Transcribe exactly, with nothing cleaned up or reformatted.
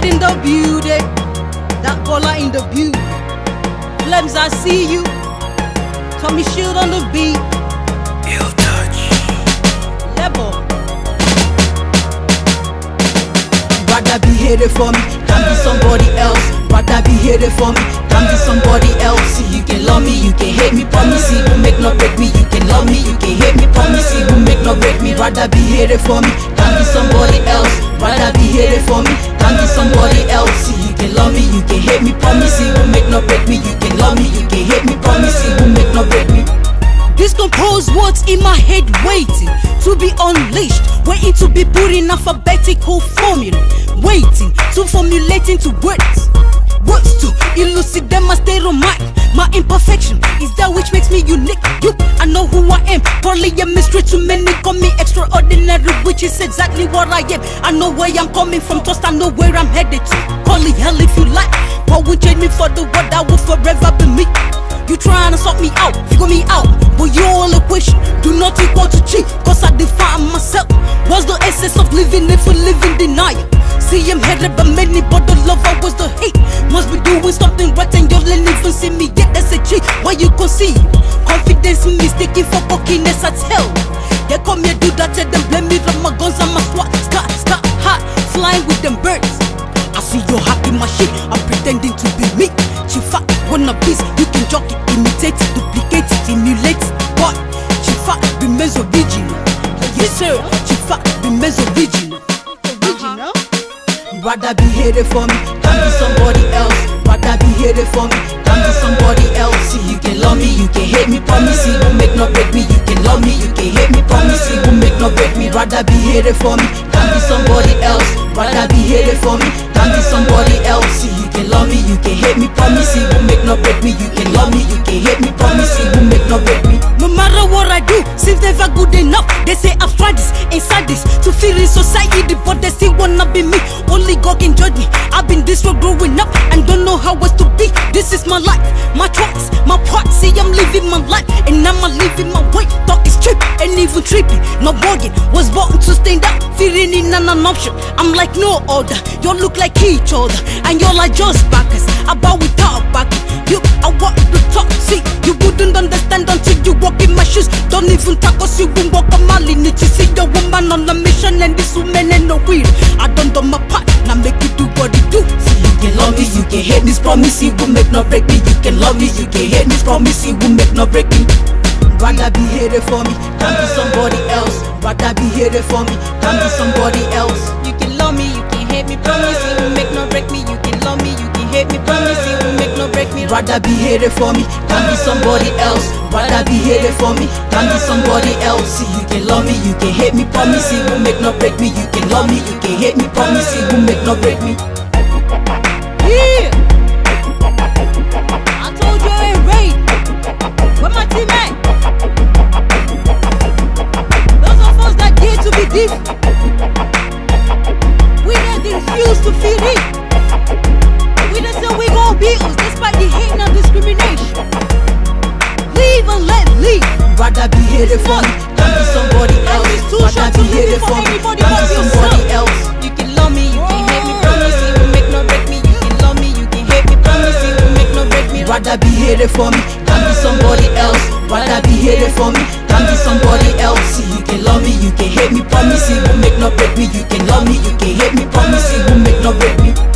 Chified in the building, that baller in the view. Flames, I see you. Tommy Shield on the beat. Ill touch. Leball. Rather be hated for me than be somebody else. Rather be hated for me than be somebody else. See, you can love me, you can hate me. Promise you will make not break me. You can love me, you can hate me. Promise you will make not break me. Rather be hated for me than be somebody else. Rather be hated for me than be somebody else. See, you can love me, you can hate me. Promise you will make not break me. You can love me, you can hate me. Promise you will make not break me. Discompose words in my head waiting to be unleashed, waiting to be put in alphabetical formula, waiting to formulate into words, words to elucidate them my state of mind. My imperfection is that which makes me unique. You, I know who I am. Probably a mystery to many, call me extraordinary, which is exactly what I am. I know where I'm coming from, just I know where I'm headed to. Call it hell if you like, but won't change me for the word that will forever be me. You trying to sort me out, figure me out, but your whole equation do not equal to G, cause I define myself. What's the essence of living if we live in denial? See, I'm hated by many, but the love always the hate. Must be doing something right and y'all ain't even see me yet, that's a G. Why you concede? Confidence in mistaken for cockiness, I tell. They come here, do that, tell them, blame me from my guns and my swat. Scott, Scott, hot, flying with them birds. I see your heart in my shit, I'm pretending to be me. Chified, one of these, you can jock it, imitate it, duplicate it, emulate it. But Chified remains original. Yes sir, Chified remains original. Original? Rather be hated for me than be somebody else. Rather be hated for me than be somebody else. See, you can love me, you can hate me. Promise you will make not break me. You can love me, you can hate me. Promise you will make not break me. Rather be hated for me than be somebody else. Rather be hated for me than be somebody else. See, you can love me, you can hate me. Promise you will make not break me. You can love me, you can hate me. Promise you will make not break me. No matter what I do, seems never good enough. They say I've tried this, inside this, to feel in society, but they still wanna be me. Only God can judge me. I've been this road growing up and don't know how else to be. This is my life, my choice, my part. See, I'm living my life and I'm living my way. Talk is cheap and even trippy. Not bugging, was born to stand up, feeling in an option. I'm like no other. Y'all look like each other and y'all are just backers. About without backing, you, I want to talk. See, you wouldn't understand until you walk in my shoes. Don't even talk us, you won't walk on my lineage. You see the woman on a mission and this woman ain't no weird. I done done my part, now make you do what you do. See, you can love me, you can hate me. Promise you will make no break me. You can love me, you can hate me. Promise you will make no break me. Rather be hated for me than be somebody else. Rather be hated for me than be somebody else. You can love me, you can hate me. Promise you will make no break me. You can love me, you can hate me. Promise you will make no break me. Rather be hated for me than be somebody else. Rather be hated for me than be somebody else. See, you can love me, you can hate me. Promise you will make no break me. You can love me, you can hate me. Promise you will make no break me. Yeah. I told you I ain't right. Where my team at? Those of us that dare to be deep, we that refuse to feel it. We that say we gon' be us despite the hate and discrimination. Leave and let leave. Rather be hated for me than be somebody else. Rather be hated for me than be somebody else. You can love me, you can hate me. Promise you will make no break me. You can love me, you can hate me. Promise you will make no break me. Rather be hated for me than be somebody else. Rather be hated for me than be somebody else. See, you can love me, you can hate me. Promise you will make no break me. You can love me, you can hate me. Promise you will make no break me.